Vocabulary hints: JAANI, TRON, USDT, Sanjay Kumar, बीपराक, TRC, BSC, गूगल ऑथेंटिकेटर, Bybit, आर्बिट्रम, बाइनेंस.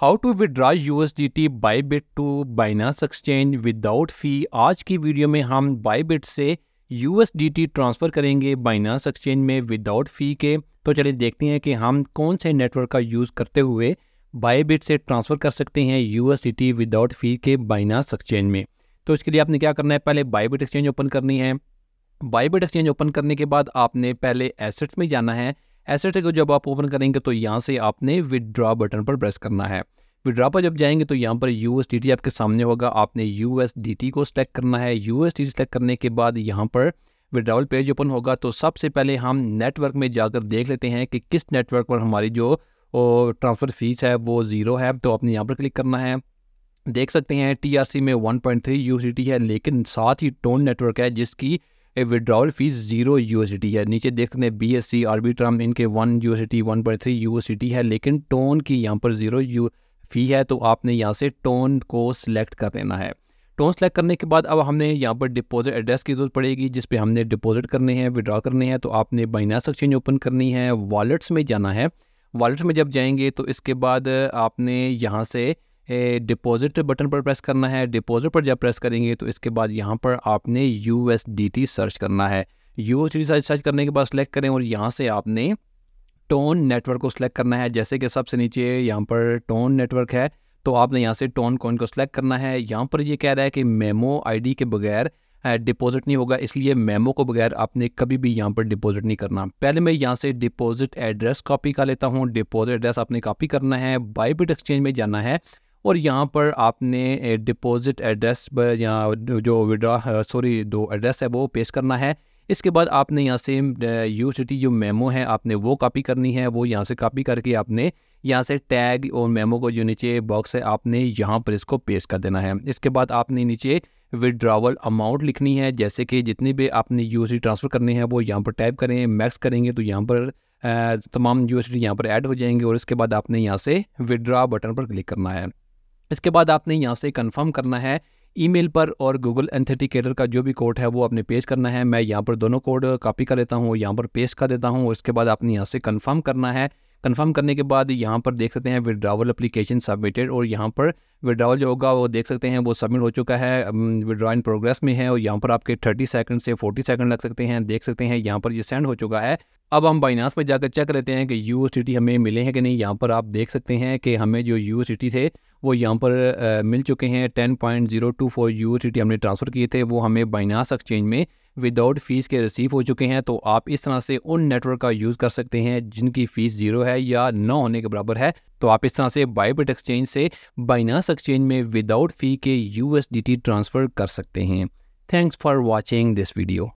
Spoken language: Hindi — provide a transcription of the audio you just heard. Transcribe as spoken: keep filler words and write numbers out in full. How to withdraw USDT Bybit to बाइनेंस exchange without fee. आज की वीडियो में हम बायबिट से यूएसडीटी ट्रांसफ़र करेंगे बाइनेंस एक्सचेंज में विदाउट फ़ी के। तो चलिए देखते हैं कि हम कौन से नेटवर्क का यूज़ करते हुए बायबिट से ट्रांसफ़र कर सकते हैं यूएसडीटी विदाउट फ़ी के बाइनेंस एक्सचेंज में। तो इसके लिए आपने क्या करना है, पहले बायबिट एक्सचेंज ओपन करनी है। बायबिट एक्सचेंज ओपन करने के बाद आपने पहले एसेट्स में जाना है। एसेट्स को जब आप ओपन करेंगे तो यहाँ से आपने विदड्रा बटन पर प्रेस करना है। विदड्रा पर जब जाएंगे तो यहाँ पर यूएसडीटी आपके सामने होगा, आपने यूएसडीटी को सिलेक्ट करना है। यूएसडीटी सेलेक्ट करने के बाद यहाँ पर विदड्रावल पेज ओपन होगा। तो सबसे पहले हम नेटवर्क में जाकर देख लेते हैं कि किस नेटवर्क पर हमारी जो ट्रांसफ़र फीस है वो ज़ीरो है। तो आपने यहाँ पर क्लिक करना है। देख सकते हैं टीआरसी में वन पॉइंट थ्री यूएसडीटी है, लेकिन साथ ही टोन नेटवर्क है जिसकी विड्रॉल फीस जीरो यूएसडीटी है। नीचे देखते हैं बीएससी, आर्बिट्रम, इनके one USDT, one point three USDT है, लेकिन टोन की यहाँ पर जीरो यू फी है। तो आपने यहाँ से टोन को सिलेक्ट कर लेना है। टोन सेलेक्ट करने के बाद अब हमने यहाँ पर डिपॉजिट एड्रेस की ज़रूरत पड़ेगी जिस पे हमने डिपॉजिट करने हैं, विड्रॉ करने हैं। तो आपने बाइनेंस एक्सचेंज ओपन करनी है, वॉलेट्स में जाना है। वॉलेट्स में जब जाएंगे तो इसके बाद आपने यहाँ से डिपॉजिट बटन पर प्रेस करना है। डिपॉजिट पर जब प्रेस करेंगे तो इसके बाद यहाँ पर आपने यूएसडीटी सर्च करना है। यूएसडीटी सर्च सर्च करने के बाद सेलेक्ट करें और यहाँ से आपने टोन नेटवर्क को सिलेक्ट करना है। जैसे कि सबसे नीचे यहाँ पर टोन नेटवर्क है, तो आपने यहाँ से टोन कॉइन को सिलेक्ट करना है। यहाँ पर ये कह रहा है कि मेमो आईडी के बगैर डिपॉजिट नहीं होगा, इसलिए मेमो को बगैर आपने कभी भी यहाँ पर डिपॉजिट नहीं करना। पहले मैं यहाँ से डिपॉजिट एड्रेस कॉपी कर लेता हूँ। डिपॉजिट एड्रेस आपने कॉपी करना है, बायबिट एक्सचेंज में जाना है और यहाँ पर आपने डिपॉजिट एड्रेस यहाँ जो विड्रा सॉरी दो एड्रेस है वो पेश करना है। इसके बाद आपने यहाँ से यूएसडीटी जो मेमो है आपने वो कॉपी करनी है। वो यहाँ से कॉपी करके आपने यहाँ से टैग और मेमो को जो नीचे बॉक्स है आपने यहाँ पर इसको पेश कर देना है। इसके बाद आपने नीचे विड्रावल अमाउंट लिखनी है, जैसे कि जितनी भी आपने यूएसडी ट्रांसफ़र करनी है वो यहाँ पर टाइप करें। मैक्स करेंगे तो यहाँ पर आ, तमाम यूएसडी यहाँ पर ऐड हो जाएंगे और इसके बाद आपने यहाँ से विड्रा बटन पर क्लिक करना है। इसके बाद आपने यहाँ से कंफर्म करना है ईमेल पर, और गूगल ऑथेंटिकेटर का जो भी कोड है वो आपने पेश करना है। मैं यहाँ पर दोनों कोड कॉपी कर लेता हूँ, यहाँ पर पेश कर देता हूँ और इसके बाद आपने यहाँ से कंफर्म करना है। कंफर्म करने के बाद यहाँ पर देख सकते हैं विड्रावल एप्लीकेशन सबमिटेड, और यहाँ पर विड्रावल जो होगा वो देख सकते हैं वो सबमिट हो चुका है, विड्रॉ इन प्रोग्रेस में है। और यहाँ पर आपके थर्टी सेकंड से फोर्टी सेकंड लग सकते हैं। देख सकते हैं यहाँ पर ये सेंड हो चुका है। अब हम बाइनेंस में जाकर चेक लेते हैं कि यूएसडीटी हमें मिले हैं कि नहीं। यहाँ पर आप देख सकते हैं कि हमें जो यूएसडीटी थे वो यहाँ पर आ, मिल चुके हैं। Ten point zero two four USDT हमने ट्रांसफ़र किए थे, वो हमें बाइनेंस एक्सचेंज में विदाउट फ़ीस के रिसीव हो चुके हैं। तो आप इस तरह से उन नेटवर्क का यूज़ कर सकते हैं जिनकी फ़ीस ज़ीरो है या ना होने के बराबर है। तो आप इस तरह से बायबिट एक्सचेंज से बाइनेंस एक्सचेंज में विदाउट फ़ी के यूएसडीटी ट्रांसफ़र कर सकते हैं। Thanks for watching this video.